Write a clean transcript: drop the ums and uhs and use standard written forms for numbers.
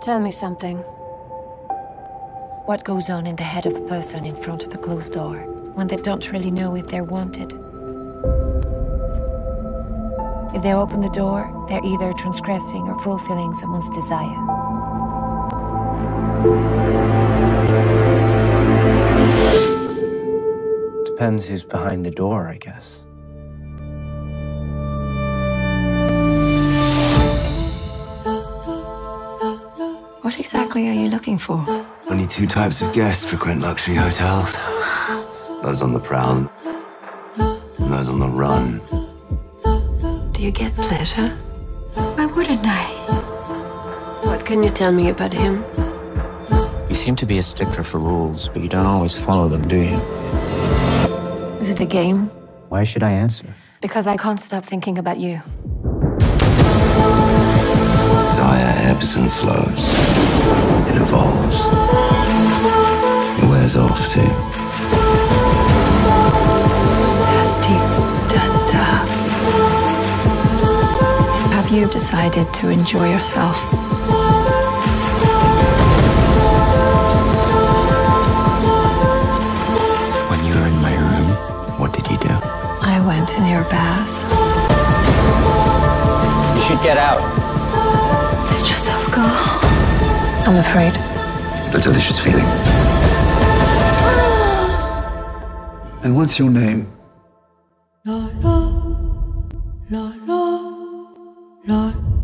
Tell me something. What goes on in the head of a person in front of a closed door, when they don't really know if they're wanted? If they open the door, they're either transgressing or fulfilling someone's desire. Depends who's behind the door, I guess. What exactly are you looking for? Only two types of guests frequent luxury hotels. Those on the prowl, and those on the run. Do you get pleasure? Why wouldn't I? What can you tell me about him? You seem to be a stickler for rules, but you don't always follow them, do you? Is it a game? Why should I answer? Because I can't stop thinking about you. Desire ebbs and flows. It evolves. It wears off too. Da-dee-da-da. Have you decided to enjoy yourself? When you were in my room, what did you do? I went in your bath. You should get out. Let yourself go. I'm afraid. A delicious feeling. And what's your name? La la, la la, la.